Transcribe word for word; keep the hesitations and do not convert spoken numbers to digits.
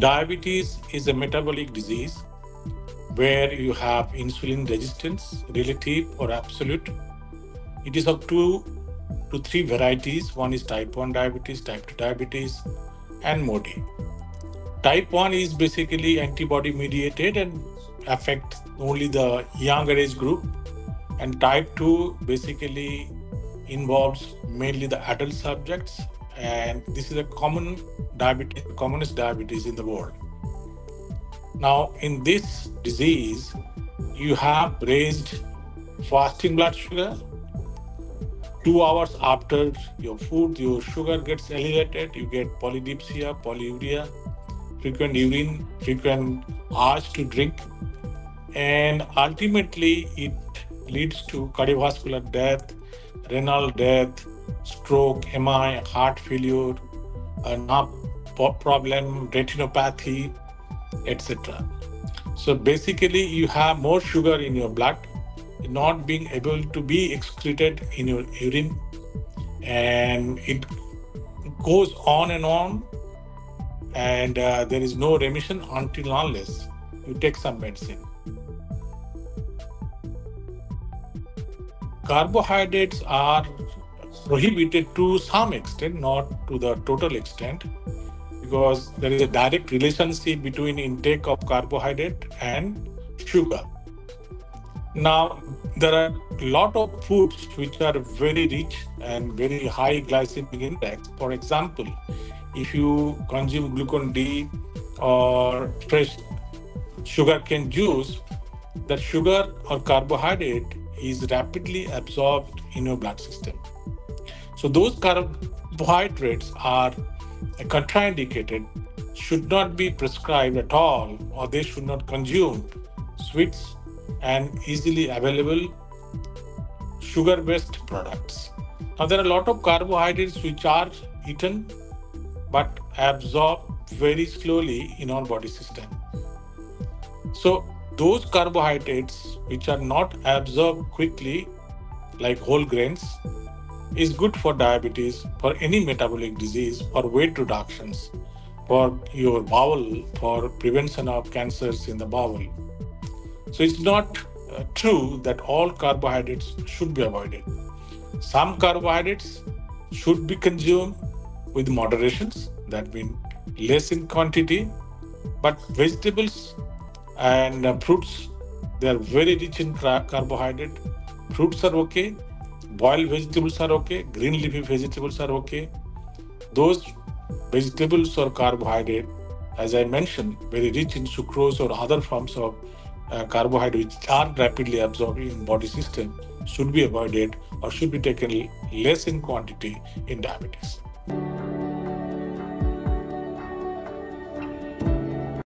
Diabetes is a metabolic disease where you have insulin resistance, relative or absolute. It is of two to three varieties. One is type one diabetes, type two diabetes, and MODY. Type one is basically antibody mediated and affects only the younger age group, and type two basically involves mainly the adult subjects, and this is a common diabetes, commonest diabetes in the world. Now, in this disease, you have raised fasting blood sugar. Two hours after your food, your sugar gets elevated, you get polydipsia, polyuria, frequent urine, frequent urge to drink, and ultimately it leads to cardiovascular death, renal death, stroke, M I, heart failure, a nerve problem, retinopathy, et cetera. So basically you have more sugar in your blood, not being able to be excreted in your urine, and it goes on and on, and uh, there is no remission until unless you take some medicine. Carbohydrates are prohibited to some extent, not to the total extent, because there is a direct relationship between intake of carbohydrate and sugar. Now, there are a lot of foods which are very rich and very high glycemic index. For example, if you consume Glucon D or fresh sugarcane juice, the sugar or carbohydrate is rapidly absorbed in your blood system. So those carbohydrates are contraindicated, should not be prescribed at all, or they should not consume sweets and easily available sugar-based products. Now, there are a lot of carbohydrates which are eaten but absorbed very slowly in our body system. So those carbohydrates which are not absorbed quickly, like whole grains, is good for diabetes, for any metabolic disease, for weight reductions, for your bowel, for prevention of cancers in the bowel. So it's not uh, true that all carbohydrates should be avoided. Some carbohydrates should be consumed with moderations, that means less in quantity, but vegetables and uh, fruits, they are very rich in carbohydrate. Fruits are okay, boiled vegetables are okay, green leafy vegetables are okay. Those vegetables or carbohydrate, as I mentioned, very rich in sucrose or other forms of Uh, carbohydrates which are rapidly absorbed in body system, should be avoided or should be taken less in quantity in diabetes.